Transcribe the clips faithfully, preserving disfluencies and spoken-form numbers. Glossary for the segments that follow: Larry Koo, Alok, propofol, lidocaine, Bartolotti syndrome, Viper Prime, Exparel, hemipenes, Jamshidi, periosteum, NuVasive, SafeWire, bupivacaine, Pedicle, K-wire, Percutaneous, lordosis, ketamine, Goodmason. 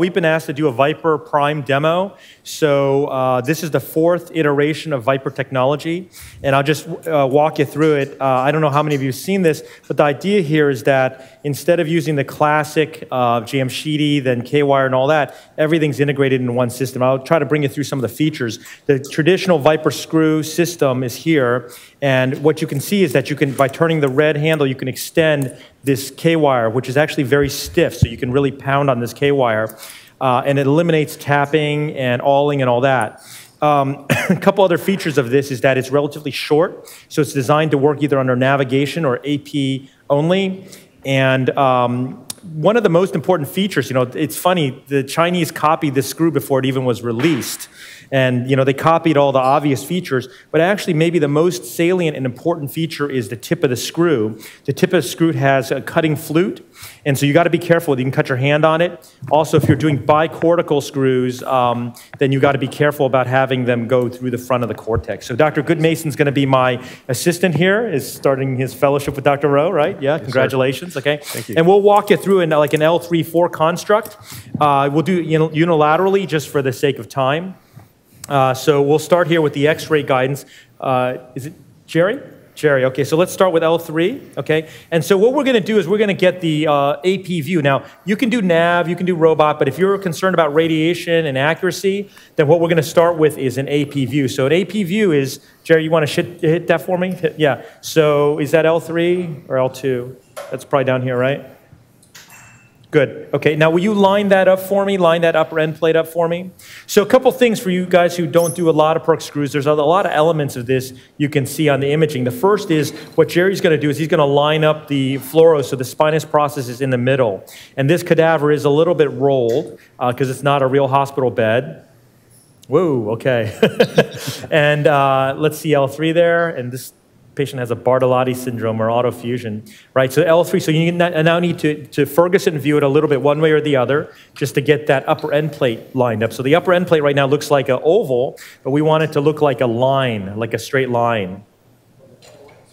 We've been asked to do a Viper Prime demo. So uh, this is the fourth iteration of Viper technology. And I'll just uh, walk you through it. Uh, I don't know how many of you have seen this, but the idea here is that instead of using the classic uh, Jamshidi, then K-wire and all that, everything's integrated in one system. I'll try to bring you through some of the features. The traditional Viper screw system is here. And what you can see is that you can, by turning the red handle, you can extend this K-wire, which is actually very stiff, so you can really pound on this K-wire. Uh, and it eliminates tapping and awling and all that. Um, a couple other features of this is that it's relatively short, so it's designed to work either under navigation or A P only. And um, one of the most important features, you know, it's funny, the Chinese copied this screw before it even was released. And, you know, they copied all the obvious features, but actually maybe the most salient and important feature is the tip of the screw. The tip of the screw has a cutting flute, and so you got to be careful. You can cut your hand on it. Also, if you're doing bicortical screws, um, then you got to be careful about having them go through the front of the cortex. So Doctor Goodmason's going to be my assistant here, is starting his fellowship with Doctor Rowe, right? Yeah, yes, congratulations. Sir. Okay. Thank you. And we'll walk you through in like an L three four construct. Uh, we'll do unilaterally just for the sake of time. Uh, so we'll start here with the X-ray guidance. Uh, is it Jerry? Jerry, okay, so let's start with L three, okay? And so what we're gonna do is we're gonna get the uh, A P view. Now, you can do nav, you can do robot, but if you're concerned about radiation and accuracy, then what we're gonna start with is an A P view. So an A P view is, Jerry, you wanna shit, hit that for me? Hit, yeah, so is that L three or L two? That's probably down here, right? Good. Okay, now will you line that up for me? Line that upper end plate up for me? So a couple things for you guys who don't do a lot of perc screws. There's a lot of elements of this you can see on the imaging. The first is what Jerry's going to do is he's going to line up the fluoro so the spinous process is in the middle. And this cadaver is a little bit rolled because uh, it's not a real hospital bed. Whoa, okay. And uh, let's see L three there. And this patient has a Bartolotti syndrome or autofusion, right? So L three, so you now need to, to focus it and view it a little bit one way or the other just to get that upper end plate lined up. So the upper end plate right now looks like an oval, but we want it to look like a line, like a straight line.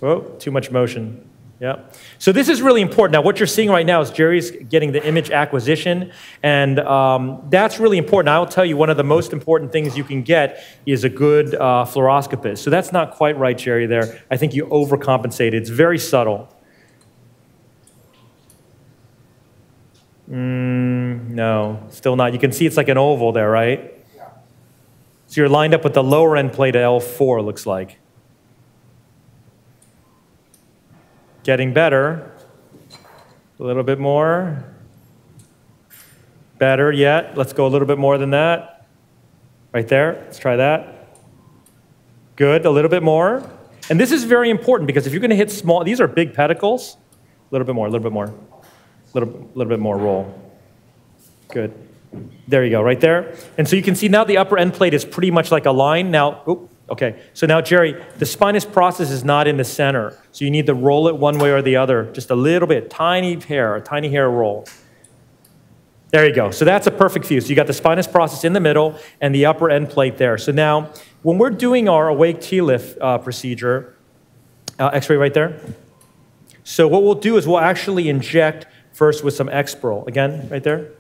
Whoa, too much motion. Yeah. So this is really important. Now, what you're seeing right now is Jerry's getting the image acquisition, and um, that's really important. I'll tell you one of the most important things you can get is a good uh, fluoroscopist. So that's not quite right, Jerry, there. I think you overcompensated. It's very subtle. Mm, no, still not. You can see it's like an oval there, right? Yeah. So you're lined up with the lower end plate at L four, looks like. Getting better, a little bit more, better yet. Let's go a little bit more than that. Right there, let's try that. Good, a little bit more. And this is very important because if you're gonna hit small, these are big pedicles. A little bit more, a little bit more, a little, little bit more roll. Good, there you go, right there. And so you can see now the upper end plate is pretty much like a line. Now, oops. Okay, so now, Jerry, the spinous process is not in the center, so you need to roll it one way or the other, just a little bit, tiny hair, a tiny hair roll. There you go. So that's a perfect view. So you got the spinous process in the middle and the upper end plate there. So now, when we're doing our awake T L I F uh, procedure, uh, X-ray right there, so what we'll do is we'll actually inject first with some Exparel. Again, right there.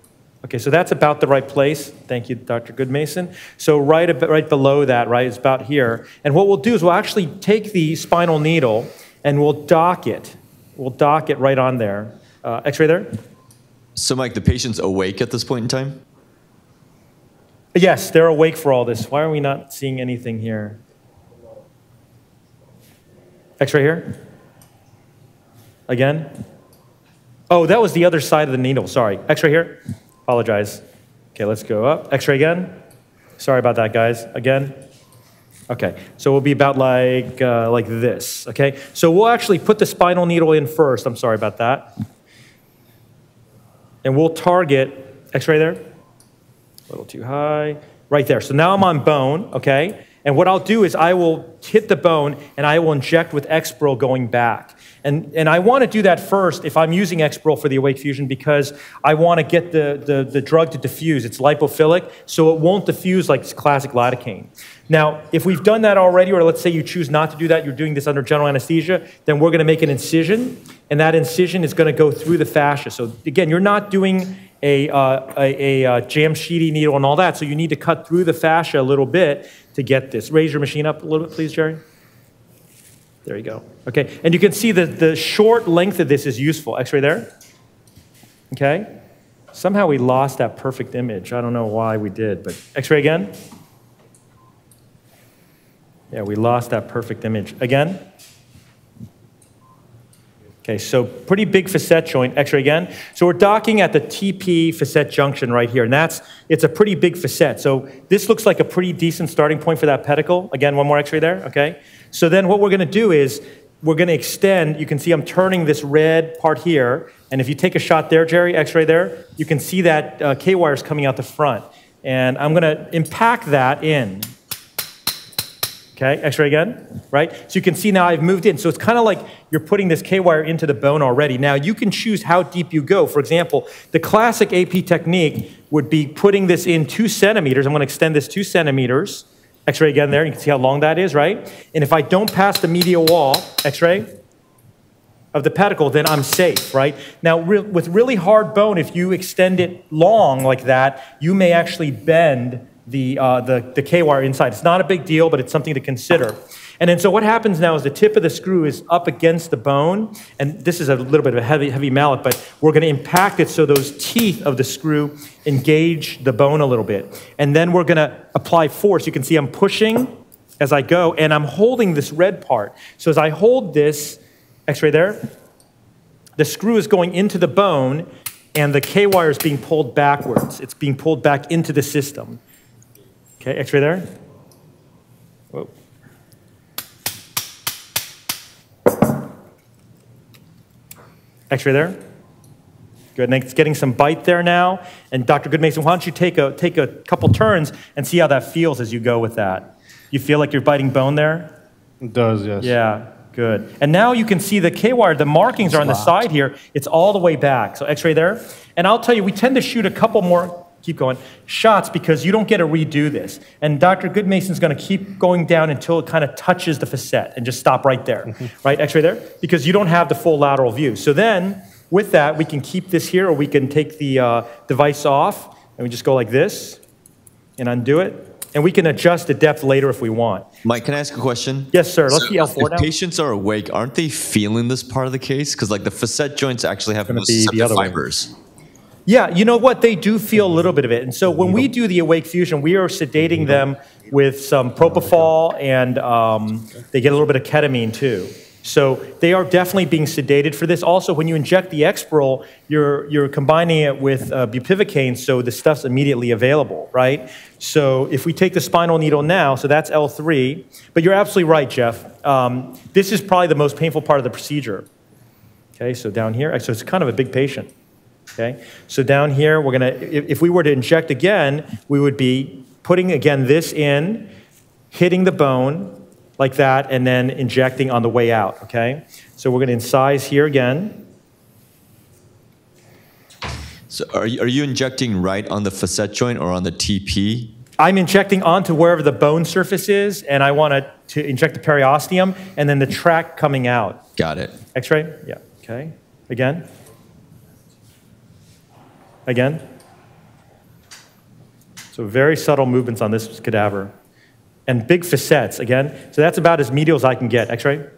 Okay, so that's about the right place. Thank you, Doctor Goodmason. So right, ab right below that, right, is about here. And what we'll do is we'll actually take the spinal needle and we'll dock it. We'll dock it right on there. Uh, X-ray there? So, Mike, the patient's awake at this point in time? Yes, they're awake for all this. Why are we not seeing anything here? X-ray here? Again? Oh, that was the other side of the needle. Sorry. X-ray here? Apologize. Okay, let's go up. X-ray again. Sorry about that, guys. Again. Okay, so we'll be about like, uh, like this, okay? So we'll actually put the spinal needle in first. I'm sorry about that. And we'll target, X-ray there. A little too high. Right there. So now I'm on bone, okay? And what I'll do is I will hit the bone and I will inject with Exparel going back. And, and I want to do that first if I'm using Exparel for the awake fusion because I want to get the, the, the drug to diffuse. It's lipophilic, so it won't diffuse like classic lidocaine. Now, if we've done that already, or let's say you choose not to do that, you're doing this under general anesthesia, then we're going to make an incision, and that incision is going to go through the fascia. So again, you're not doing a, uh, a, a, a Jamshidi needle and all that. So you need to cut through the fascia a little bit to get this. Raise your machine up a little bit, please, Jerry. There you go. Okay, and you can see that the short length of this is useful. X-ray there. Okay. Somehow we lost that perfect image. I don't know why we did, but X-ray again. Yeah, we lost that perfect image. Again. Okay, so pretty big facet joint. X-ray again. So we're docking at the T P facet junction right here, and that's, it's a pretty big facet. So this looks like a pretty decent starting point for that pedicle. Again, one more X-ray there, okay? So then what we're gonna do is we're gonna extend, you can see I'm turning this red part here, and if you take a shot there, Jerry, X-ray there, you can see that uh, K-wire is coming out the front. And I'm gonna impact that in. Okay, X-ray again, right? So you can see now I've moved in. So it's kind of like you're putting this K-wire into the bone already. Now you can choose how deep you go. For example, the classic A P technique would be putting this in two centimeters. I'm gonna extend this two centimeters. X-ray again there, you can see how long that is, right? And if I don't pass the medial wall, X-ray, of the pedicle, then I'm safe, right? Now re with really hard bone, if you extend it long like that, you may actually bend the, uh, the, the K-wire inside. It's not a big deal, but it's something to consider. And then so what happens now is the tip of the screw is up against the bone, and this is a little bit of a heavy, heavy mallet, but we're gonna impact it so those teeth of the screw engage the bone a little bit. And then we're gonna apply force. You can see I'm pushing as I go, and I'm holding this red part. So as I hold this, X-ray there, the screw is going into the bone, and the K-wire is being pulled backwards. It's being pulled back into the system. Okay, X-ray there. Whoa. X-ray there. Good, and it's getting some bite there now. And Doctor Goodmason, why don't you take a, take a couple turns and see how that feels as you go with that. You feel like you're biting bone there? It does, yes. Yeah, good. And now you can see the K-wire, the markings are on the side here. It's all the way back, so X-ray there. And I'll tell you, we tend to shoot a couple more keep going, shots, because you don't get to redo this. And Doctor Goodmason's gonna keep going down until it kind of touches the facet and just stop right there, right? X-ray there, because you don't have the full lateral view. So then, with that, we can keep this here, or we can take the uh, device off, and we just go like this, and undo it. And we can adjust the depth later if we want. Mike, can I ask a question? Yes, sir. Let's so see L four if now. Patients are awake, aren't they feeling this part of the case? Because like the facet joints actually have most the fibers. Way. Yeah, you know what? They do feel a little bit of it. And so when we do the awake fusion, we are sedating them with some propofol, and um, they get a little bit of ketamine too. So they are definitely being sedated for this. Also, when you inject the Exparel, you're, you're combining it with uh, bupivacaine, so the stuff's immediately available, right? So if we take the spinal needle now, so that's L three. But you're absolutely right, Jeff. Um, this is probably the most painful part of the procedure. Okay, so down here, so it's kind of a big patient. Okay, so down here, we're gonna, if we were to inject again, we would be putting again this in, hitting the bone like that, and then injecting on the way out, okay? So we're gonna incise here again. So are you, are you injecting right on the facet joint or on the T P? I'm injecting onto wherever the bone surface is, and I want to, to inject the periosteum, and then the tract coming out. Got it. X-ray? Yeah, okay. Again? Again. So very subtle movements on this cadaver. And big facets, again. So that's about as medial as I can get. X-ray?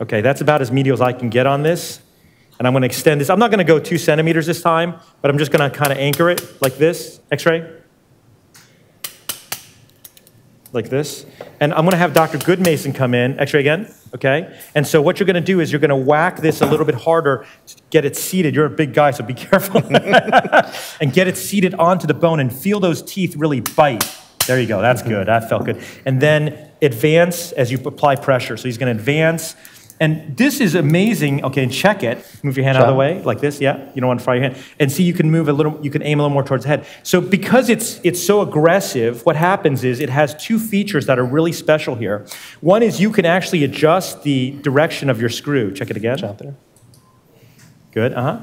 Okay, that's about as medial as I can get on this. And I'm gonna extend this. I'm not gonna go two centimeters this time, but I'm just gonna kind of anchor it like this. X-ray? Like this. And I'm gonna have Doctor Goodmason come in. X-ray again, okay? And so what you're gonna do is you're gonna whack this a little bit harder to get it seated. You're a big guy, so be careful. And get it seated onto the bone and feel those teeth really bite. There you go, that's good, that felt good. And then advance as you apply pressure. So he's gonna advance. And this is amazing, okay, and check it. Move your hand Shot. out of the way, like this, yeah? You don't wanna fry your hand. And see, you can move a little, you can aim a little more towards the head. So because it's, it's so aggressive, what happens is it has two features that are really special here. One is you can actually adjust the direction of your screw. Check it again. Shot there. Good, uh-huh.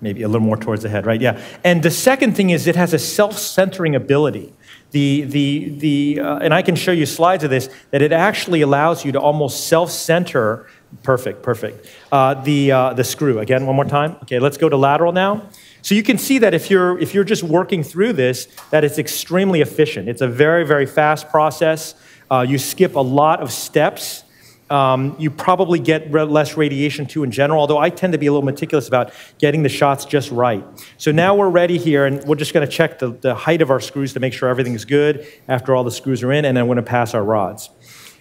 Maybe a little more towards the head, right, yeah. And the second thing is it has a self-centering ability. The, the, the, uh, and I can show you slides of this, that it actually allows you to almost self-center. Perfect, perfect. Uh, the, uh, the screw, again, one more time. Okay, let's go to lateral now. So you can see that if you're, if you're just working through this, that it's extremely efficient. It's a very, very fast process. Uh, you skip a lot of steps. Um, you probably get re less radiation too in general, although I tend to be a little meticulous about getting the shots just right. So now we're ready here, and we're just going to check the, the height of our screws to make sure everything's good after all the screws are in, and then we're going to pass our rods.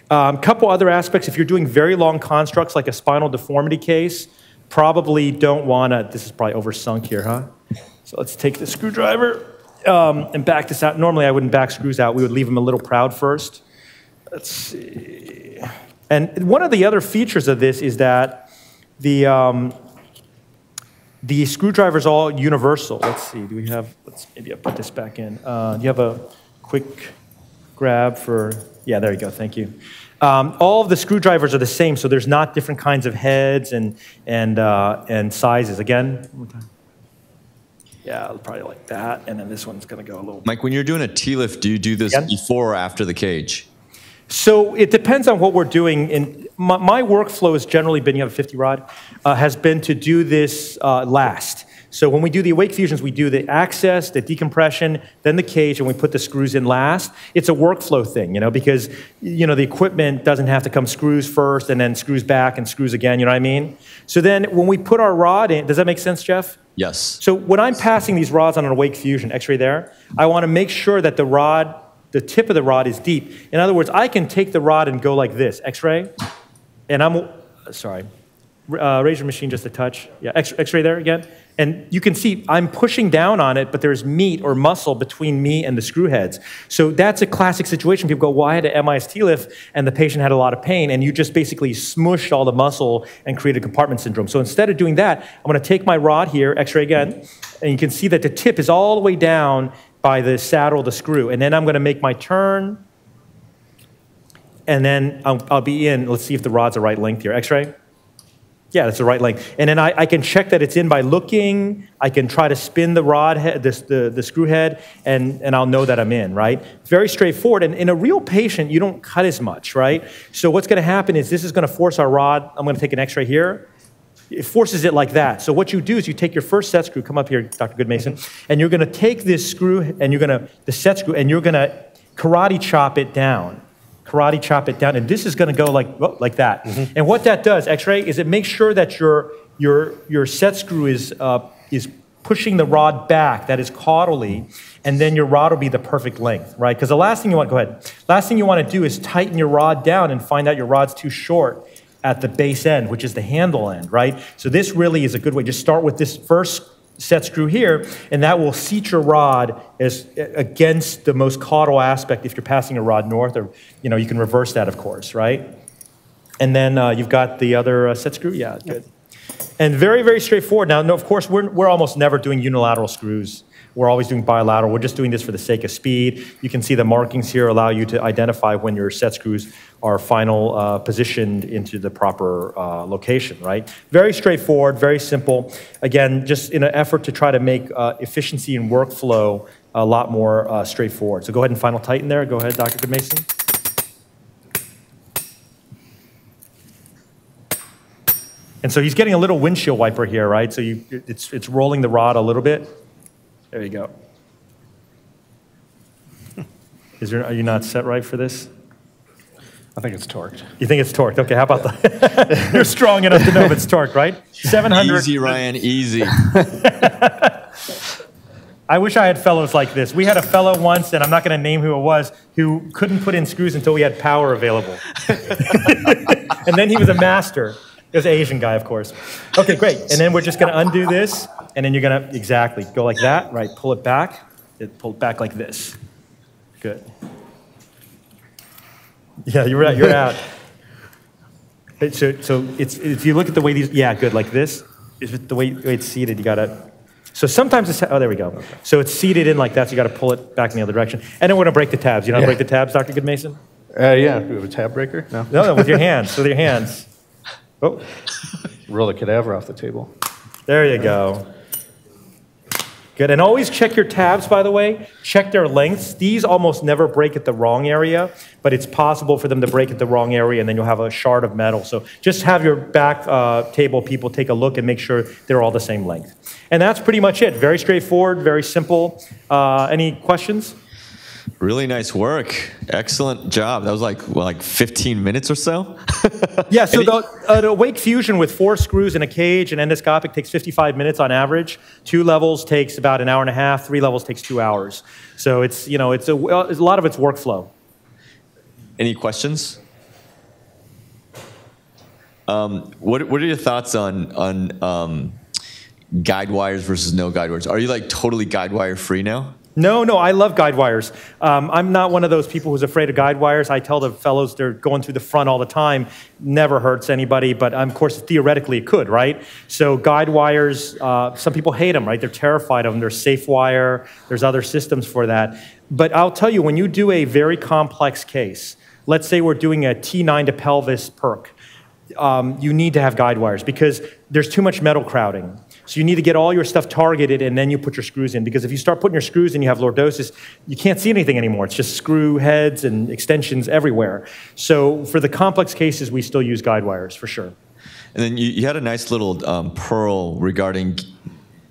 A um, couple other aspects, if you're doing very long constructs like a spinal deformity case, probably don't want to, this is probably oversunk here, huh? So let's take the screwdriver um, and back this out. Normally I wouldn't back screws out. We would leave them a little proud first. Let's see. And one of the other features of this is that the, um, the screwdriver is all universal. Let's see, do we have, let's, maybe I'll put this back in. Uh, do you have a quick grab for, yeah, there you go, thank you. Um, all of the screwdrivers are the same, so there's not different kinds of heads and, and, uh, and sizes. Again, one more time. Yeah, probably like that, and then this one's gonna go a little. Mike, when you're doing a T-lift, do you do this again? Before or after the cage? So it depends on what we're doing. In my, my workflow has generally been, you have a fifty rod, uh, has been to do this uh, last. So when we do the awake fusions, we do the access, the decompression, then the cage, and we put the screws in last. It's a workflow thing, you know, because, you know, the equipment doesn't have to come screws first and then screws back and screws again, you know what I mean? So then when we put our rod in, does that make sense, Jeff? Yes. So when I'm passing these rods on an awake fusion, x-ray there, I want to make sure that the rod, the tip of the rod is deep. In other words, I can take the rod and go like this, x-ray, and I'm, sorry. Uh, raise your machine just a touch. Yeah, x-ray there again. And you can see I'm pushing down on it, but there's meat or muscle between me and the screw heads. So that's a classic situation. People go, well, I had an M I S T lift, and the patient had a lot of pain, and you just basically smushed all the muscle and created compartment syndrome. So instead of doing that, I'm going to take my rod here, x-ray again, and you can see that the tip is all the way down by the saddle of the screw. And then I'm going to make my turn, and then I'll, I'll be in. Let's see if the rod's the right length here. X-ray. Yeah, that's the right length. And then I, I can check that it's in by looking. I can try to spin the rod head, this, the, the screw head, and, and I'll know that I'm in, right? Very straightforward. And in a real patient, you don't cut as much, right? So what's going to happen is this is going to force our rod. I'm going to take an x-ray here. It forces it like that. So what you do is you take your first set screw. Come up here, Doctor Goodmason. And you're going to take this screw, and you're going to, the set screw, and you're going to karate chop it down. Karate chop it down, and this is going to go like, oh, like that. Mm-hmm. And what that does, x-ray, is it makes sure that your, your, your set screw is, uh, is pushing the rod back, that is caudally, and then your rod will be the perfect length, right? Because the last thing you want, go ahead, last thing you want to do is tighten your rod down and find out your rod's too short at the base end, which is the handle end, right? So this really is a good way. Just start with this first set screw here, and that will seat your rod as against the most caudal aspect if you're passing a rod north, or, you know, you can reverse that, of course, right? And then uh, you've got the other uh, set screw. Yeah, good. And very, very straightforward. Now, no, of course, we're, we're almost never doing unilateral screws. We're always doing bilateral. We're just doing this for the sake of speed. You can see the markings here allow you to identify when your set screws are final uh, positioned into the proper uh, location, right? Very straightforward, very simple. Again, just in an effort to try to make uh, efficiency and workflow a lot more uh, straightforward. So go ahead and final tighten there. Go ahead, Doctor Goodmason. And so he's getting a little windshield wiper here, right? So you, it's, it's rolling the rod a little bit. There you go. Is there, are you not set right for this? I think it's torqued. You think it's torqued? Okay, how about the... You're strong enough to know if it's torqued, right? seven hundred. Easy, Ryan, easy. I wish I had fellows like this. We had a fellow once, and I'm not going to name who it was, who couldn't put in screws until we had power available. And then he was a master. It was an Asian guy, of course. Okay, great. And then we're just going to undo this, and then you're going to, exactly, go like that, right, pull it back. It pulled back like this. Good. Yeah, you're out. You're out. So, so it's, if you look at the way these, yeah, good, like this. Is it the way it's seated, you got to, so sometimes it's, oh, there we go. Okay. So it's seated in like that, so you got to pull it back in the other direction. And then we're going to break the tabs. You know how to break the tabs, Doctor Goodmason? Uh, yeah, do we have a tab breaker? No. No, no, with your hands, with your hands. Oh, roll a cadaver off the table. There you go. Good, and always check your tabs, by the way. Check their lengths. These almost never break at the wrong area, but it's possible for them to break at the wrong area, and then you'll have a shard of metal. So just have your back uh, table people take a look and make sure they're all the same length. And that's pretty much it. Very straightforward, very simple. Uh, any questions? Really nice work. Excellent job. That was like well, like fifteen minutes or so. Yeah, so the, an awake fusion with four screws in a cage and endoscopic takes fifty-five minutes on average. Two levels takes about an hour and a half. Three levels takes two hours. So it's, you know, it's a, a lot of it's workflow. Any questions? Um, what, what are your thoughts on, on um, guide wires versus no guide wires? Are you like totally guide wire free now? No, no, I love guide wires. Um, I'm not one of those people who's afraid of guide wires. I tell the fellows they're going through the front all the time. Never hurts anybody, but um, of course, theoretically it could, right? So guide wires, uh, some people hate them, right? They're terrified of them. There's SafeWire, there's other systems for that. But I'll tell you, when you do a very complex case, let's say we're doing a T nine to pelvis perc, um, you need to have guide wires because there's too much metal crowding. So you need to get all your stuff targeted and then you put your screws in. Because if you start putting your screws in, you have lordosis, you can't see anything anymore. It's just screw heads and extensions everywhere. So for the complex cases, we still use guide wires for sure. And then you, you had a nice little um, pearl regarding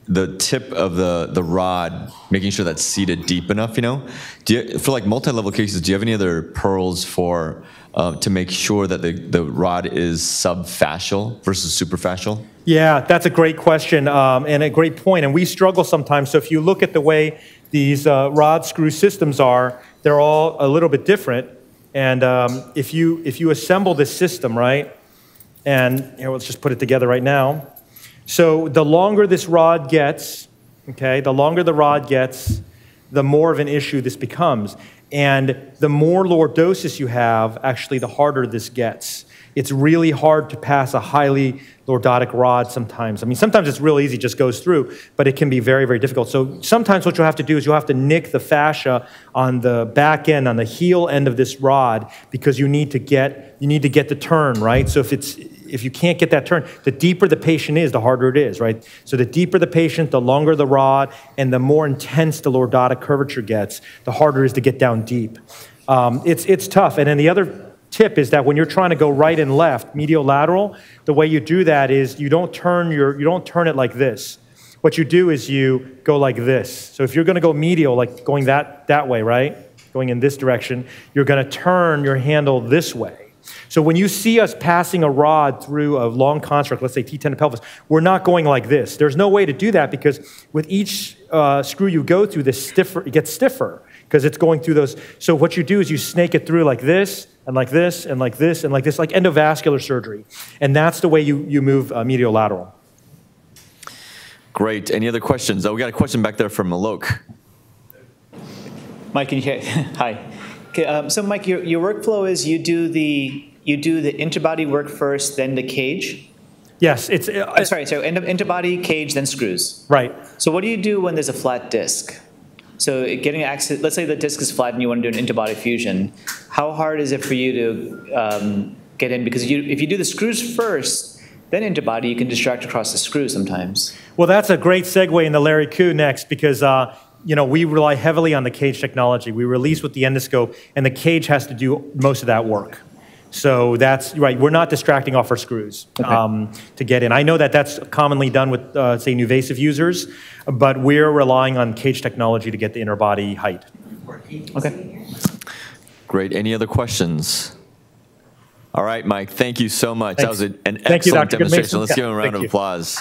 the tip of the, the rod, making sure that's seated deep enough, you know? Do you, for like multi-level cases, do you have any other pearls for, uh, to make sure that the, the rod is subfascial versus superfascial? Yeah, that's a great question um, and a great point. And we struggle sometimes. So if you look at the way these uh, rod screw systems are, they're all a little bit different. And um, if, you, if you assemble this system, right? And you know, let's just put it together right now. So the longer this rod gets, okay, the longer the rod gets, the more of an issue this becomes. And the more lordosis you have, actually, the harder this gets. It's really hard to pass a highly lordotic rod sometimes. I mean, sometimes it's real easy, it just goes through, but it can be very, very difficult. So sometimes what you'll have to do is you'll have to nick the fascia on the back end, on the heel end of this rod, because you need to get, you need to get the turn, right? So if it's, if you can't get that turn, the deeper the patient is, the harder it is, right? So the deeper the patient, the longer the rod, and the more intense the lordotic curvature gets, the harder it is to get down deep. Um, it's, it's tough. And then the other tip is that when you're trying to go right and left, medial lateral, the way you do that is you don't turn your, you don't turn it like this. What you do is you go like this. So if you're gonna go medial, like going that, that way, right? Going in this direction, you're gonna turn your handle this way. So when you see us passing a rod through a long construct, let's say T ten to pelvis, we're not going like this. There's no way to do that because with each uh, screw you go through, this stiffer, it gets stiffer because it's going through those. So what you do is you snake it through like this and like this and like this and like this, like endovascular surgery. And that's the way you, you move uh, medial lateral. Great. Any other questions? Oh, we got a question back there from Alok. Mike, can you hear? Hi. Okay, um, so Mike, your, your workflow is you do the you do the interbody work first, then the cage. Yes, it's. Uh, I'm sorry, so inter interbody, cage, then screws. Right. So what do you do when there's a flat disc? So getting access. Let's say the disc is flat and you want to do an interbody fusion. How hard is it for you to um, get in? Because you, if you do the screws first, then interbody, you can distract across the screw sometimes. Well, that's a great segue into Larry Koo next because. Uh, You know, we rely heavily on the cage technology. We release with the endoscope, and the cage has to do most of that work. So that's right. We're not distracting off our screws okay. um, to get in. I know that that's commonly done with, uh, say, NuVasive users, but we're relying on cage technology to get the interbody height. Okay. Great. Any other questions? All right, Mike. Thank you so much. Thanks. That was an excellent demonstration. Let's give him a round of applause.